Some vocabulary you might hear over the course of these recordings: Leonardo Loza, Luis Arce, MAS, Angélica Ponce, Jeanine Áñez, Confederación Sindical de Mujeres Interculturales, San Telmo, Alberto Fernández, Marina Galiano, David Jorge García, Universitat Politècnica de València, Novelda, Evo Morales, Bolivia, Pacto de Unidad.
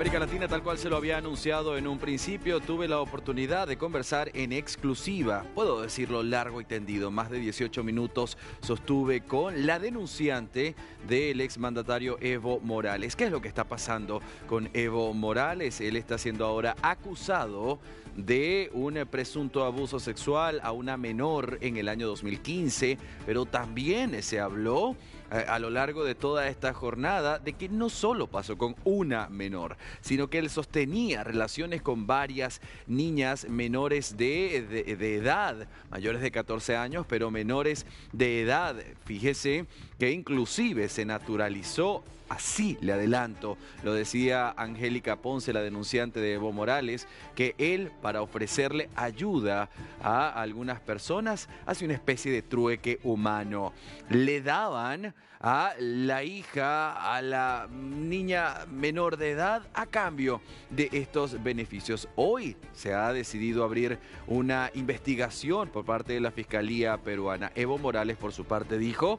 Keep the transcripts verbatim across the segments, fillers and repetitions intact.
América Latina, tal cual se lo había anunciado en un principio, tuve la oportunidad de conversar en exclusiva, puedo decirlo largo y tendido, más de dieciocho minutos sostuve con la denunciante del exmandatario Evo Morales. ¿Qué es lo que está pasando con Evo Morales? Él está siendo ahora acusado de un presunto abuso sexual a una menor en el año dos mil quince, pero también se habló a lo largo de toda esta jornada de que no solo pasó con una menor, sino que él sostenía relaciones con varias niñas menores de, de, de edad, mayores de catorce años, pero menores de edad. Fíjese que inclusive se naturalizó, así le adelanto, lo decía Angélica Ponce, la denunciante de Evo Morales, que él, para ofrecerle ayuda a algunas personas, hace una especie de trueque humano. Le daban a la hija, a la niña menor de edad, a cambio de estos beneficios. Hoy se ha decidido abrir una investigación por parte de la Fiscalía Peruana. Evo Morales, por su parte, dijo: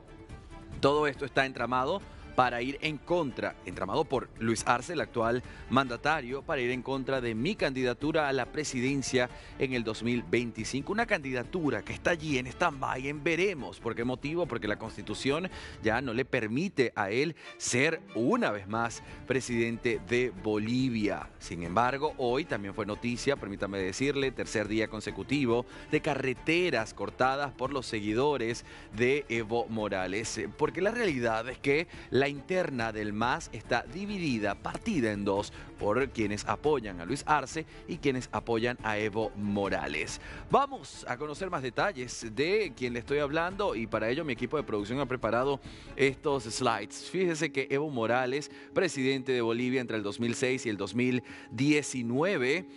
todo esto está entramado para ir en contra, entramado por Luis Arce, el actual mandatario, para ir en contra de mi candidatura a la presidencia en el dos mil veinticinco. Una candidatura que está allí en stand-by, en veremos. ¿Por qué motivo? Porque la Constitución ya no le permite a él ser una vez más presidente de Bolivia. Sin embargo, hoy también fue noticia, permítame decirle, tercer día consecutivo de carreteras cortadas por los seguidores de Evo Morales. Porque la realidad es que la interna del M A S está dividida, partida en dos, por quienes apoyan a Luis Arce y quienes apoyan a Evo Morales. Vamos a conocer más detalles de quién le estoy hablando y para ello mi equipo de producción ha preparado estos slides. Fíjese que Evo Morales, presidente de Bolivia entre el dos mil seis y el dos mil diecinueve,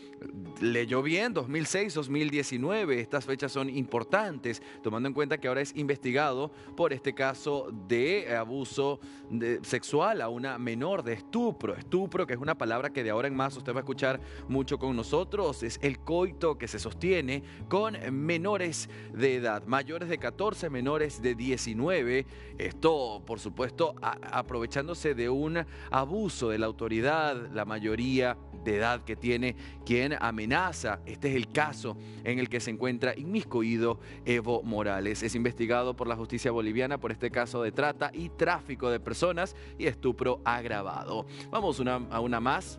leyó bien, dos mil seis a dos mil diecinueve, estas fechas son importantes, tomando en cuenta que ahora es investigado por este caso de abuso De, sexual a una menor, de estupro, estupro que es una palabra que de ahora en más usted va a escuchar mucho con nosotros, es el coito que se sostiene con menores de edad, mayores de catorce, menores de diecinueve, esto por supuesto a, aprovechándose de un abuso de la autoridad, la mayoría de edad que tiene quien amenaza. Este es el caso en el que se encuentra inmiscuido Evo Morales. Es investigado por la justicia boliviana por este caso de trata y tráfico de personas y estupro agravado. Vamos una, a una más.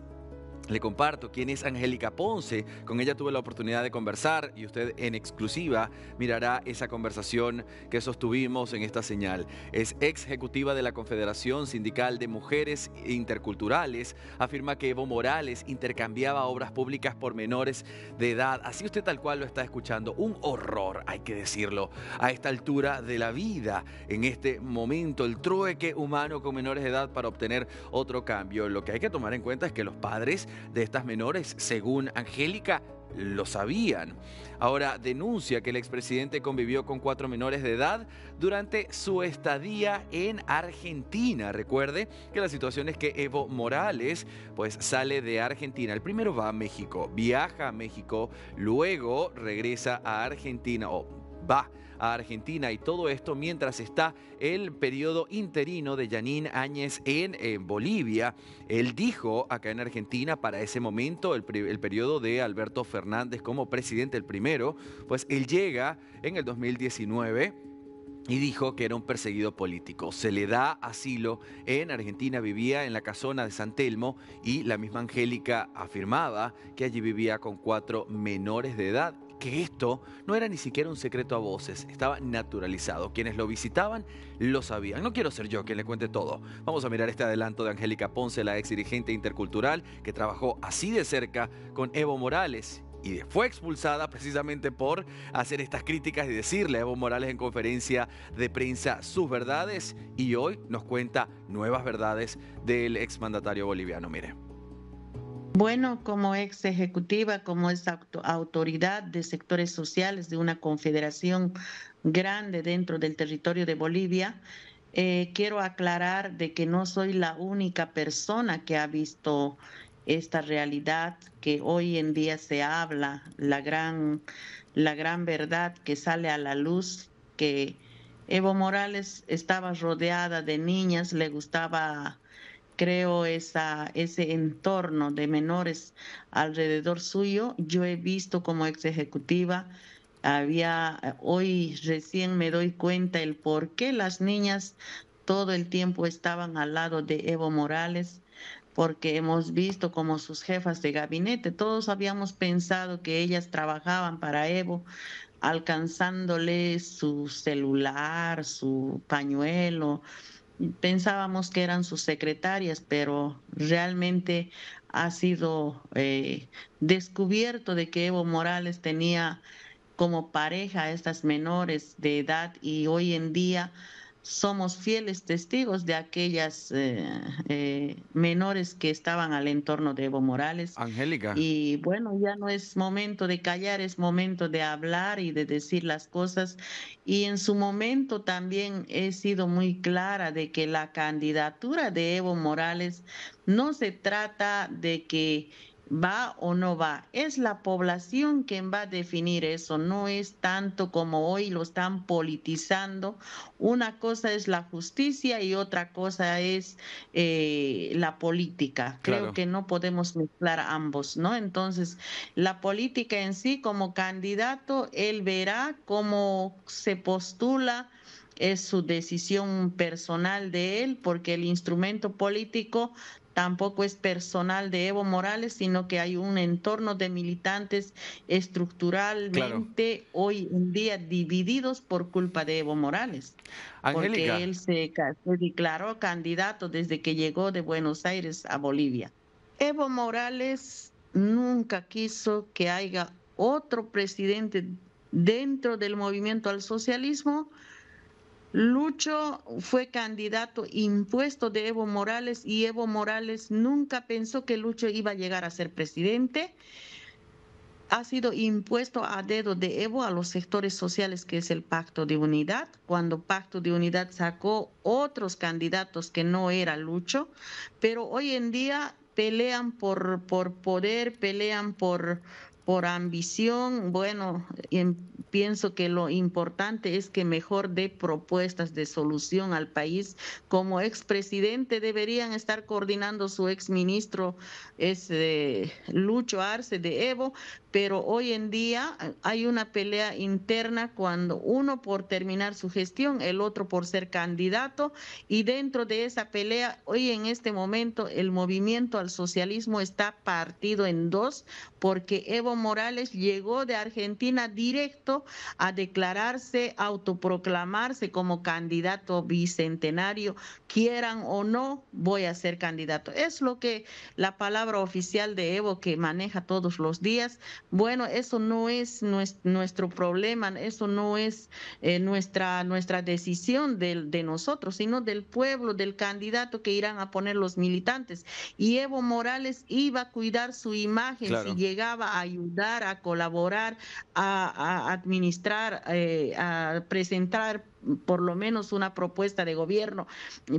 Le comparto quién es Angélica Ponce. Con ella tuve la oportunidad de conversar y usted en exclusiva mirará esa conversación que sostuvimos en esta señal. Es ex ejecutiva de la Confederación Sindical de Mujeres Interculturales. Afirma que Evo Morales intercambiaba obras públicas por menores de edad. Así usted tal cual lo está escuchando. Un horror, hay que decirlo, a esta altura de la vida. En este momento, el trueque humano con menores de edad para obtener otro cambio. Lo que hay que tomar en cuenta es que los padres de estas menores, según Angélica, lo sabían. Ahora denuncia que el expresidente convivió con cuatro menores de edad durante su estadía en Argentina. Recuerde que la situación es que Evo Morales pues sale de Argentina. El primero va a México, viaja a México, luego regresa a Argentina o va a Argentina y todo esto mientras está el periodo interino de Jeanine Áñez en, en Bolivia. Él dijo acá en Argentina para ese momento, el, el periodo de Alberto Fernández como presidente, el primero, pues él llega en el dos mil diecinueve. Y dijo que era un perseguido político. Se le da asilo en Argentina, vivía en la casona de San Telmo y la misma Angélica afirmaba que allí vivía con cuatro menores de edad, que esto no era ni siquiera un secreto a voces, estaba naturalizado. Quienes lo visitaban lo sabían. No quiero ser yo quien le cuente todo. Vamos a mirar este adelanto de Angélica Ponce, la ex dirigente intercultural que trabajó así de cerca con Evo Morales. Y fue expulsada precisamente por hacer estas críticas y decirle a Evo Morales en conferencia de prensa sus verdades. Y hoy nos cuenta nuevas verdades del exmandatario boliviano. Mire. Bueno, como ex ejecutiva, como ex autoridad de sectores sociales de una confederación grande dentro del territorio de Bolivia, eh, quiero aclarar de que no soy la única persona que ha visto esta realidad que hoy en día se habla, la gran, la gran verdad que sale a la luz, que Evo Morales estaba rodeada de niñas, le gustaba creo esa, ese entorno de menores alrededor suyo. Yo he visto como ex ejecutiva, había, hoy recién me doy cuenta el por qué las niñas todo el tiempo estaban al lado de Evo Morales, porque hemos visto como sus jefas de gabinete, todos habíamos pensado que ellas trabajaban para Evo, alcanzándole su celular, su pañuelo, pensábamos que eran sus secretarias, pero realmente ha sido eh, descubierto de que Evo Morales tenía como pareja a estas menores de edad, y hoy en día somos fieles testigos de aquellas eh, eh, menores que estaban al entorno de Evo Morales. Angélica. Y bueno, ya no es momento de callar, es momento de hablar y de decir las cosas. Y en su momento también he sido muy clara de que la candidatura de Evo Morales no se trata de que va o no va, es la población quien va a definir eso, no es tanto como hoy lo están politizando. Una cosa es la justicia y otra cosa es eh, la política. Creo claro. que no podemos mezclar ambos, ¿no? Entonces, la política en sí, como candidato, él verá cómo se postula, es su decisión personal de él, porque el instrumento político tampoco es personal de Evo Morales, sino que hay un entorno de militantes estructuralmente claro. hoy en día divididos por culpa de Evo Morales. Angélica. Porque él se, se declaró candidato desde que llegó de Buenos Aires a Bolivia. Evo Morales nunca quiso que haya otro presidente dentro del movimiento al socialismo. Lucho fue candidato impuesto de Evo Morales y Evo Morales nunca pensó que Lucho iba a llegar a ser presidente. Ha sido impuesto a dedo de Evo a los sectores sociales, que es el Pacto de Unidad. Cuando Pacto de Unidad sacó otros candidatos que no era Lucho, pero hoy en día pelean por, por poder, pelean por... por ambición. Bueno, pienso que lo importante es que mejor dé propuestas de solución al país. Como expresidente deberían estar coordinando su exministro es, eh, Lucho Arce de Evo, pero hoy en día hay una pelea interna, cuando uno por terminar su gestión, el otro por ser candidato, y dentro de esa pelea, hoy en este momento, el movimiento al socialismo está partido en dos, porque Evo Morales llegó de Argentina directo a declararse, autoproclamarse como candidato bicentenario. Quieran o no, voy a ser candidato. Es lo que la palabra oficial de Evo que maneja todos los días. Bueno, eso no es nuestro problema, eso no es eh, nuestra, nuestra decisión de, de nosotros, sino del pueblo, del candidato que irán a poner los militantes. Y Evo Morales iba a cuidar su imagen, claro. si llegaba a ayudar, a colaborar, a, a administrar, eh, a presentar por lo menos una propuesta de gobierno.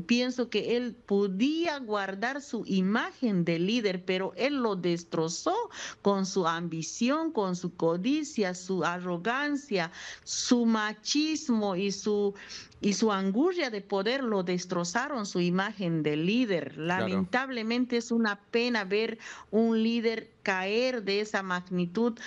Pienso que él podía guardar su imagen de líder, pero él lo destrozó con su ambición, con su codicia, su arrogancia, su machismo y su, y su angustia de poder. Lo destrozaron su imagen de líder. Lamentablemente claro. es una pena ver un líder caer de esa magnitud.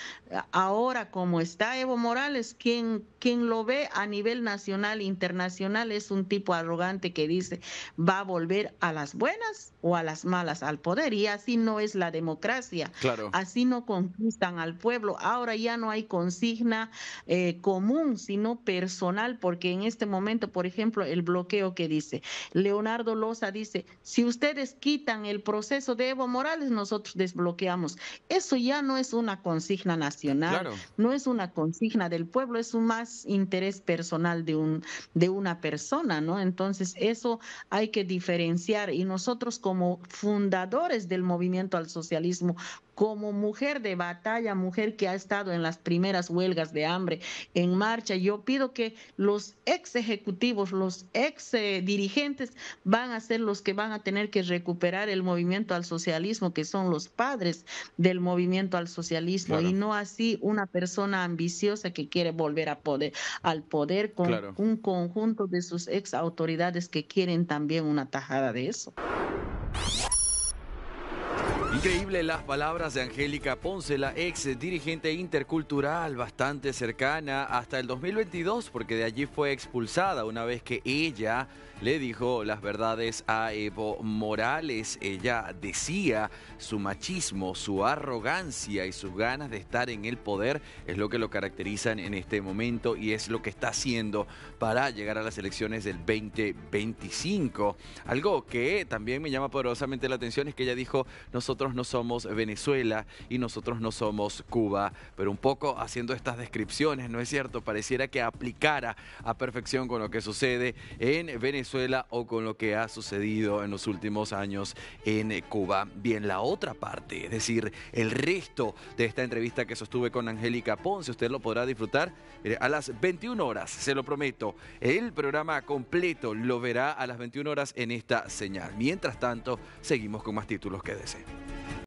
Ahora como está Evo Morales, quien, quien lo ve a nivel nacional e internacional es un tipo arrogante que dice va a volver a las buenas o a las malas al poder, y así no es la democracia, claro. así no conquistan al pueblo. Ahora ya no hay consigna eh, común, sino personal, porque en este momento, por ejemplo, el bloqueo que dice Leonardo Loza dice, si ustedes quitan el proceso de Evo Morales, nosotros desbloqueamos. Eso ya no es una consigna nacional, claro. no es una consigna del pueblo, es un más interés personal de un de una persona, ¿no? Entonces eso hay que diferenciar, y nosotros como fundadores del movimiento al socialismo, como mujer de batalla, mujer que ha estado en las primeras huelgas de hambre, en marcha, yo pido que los ex ejecutivos, los ex eh, dirigentes van a ser los que van a tener que recuperar el movimiento al socialismo, que son los padres del movimiento al socialismo, claro. y no así una persona ambiciosa que quiere volver a poder, al poder con claro. un conjunto de sus ex autoridades que quieren también una tajada de eso. Increíble las palabras de Angélica Ponce, la ex dirigente intercultural, bastante cercana hasta el dos mil veintidós, porque de allí fue expulsada una vez que ella le dijo las verdades a Evo Morales. Ella decía su machismo, su arrogancia y sus ganas de estar en el poder es lo que lo caracterizan en este momento y es lo que está haciendo para llegar a las elecciones del veinte veinticinco. Algo que también me llama poderosamente la atención es que ella dijo, nosotros Nosotros no somos Venezuela y nosotros no somos Cuba, pero un poco haciendo estas descripciones, ¿no es cierto? Pareciera que aplicara a perfección con lo que sucede en Venezuela o con lo que ha sucedido en los últimos años en Cuba. Bien, la otra parte, es decir, el resto de esta entrevista que sostuve con Angélica Ponce, usted lo podrá disfrutar a las veintiuna horas, se lo prometo. El programa completo lo verá a las veintiuna horas en esta señal. Mientras tanto, seguimos con más títulos que deseen.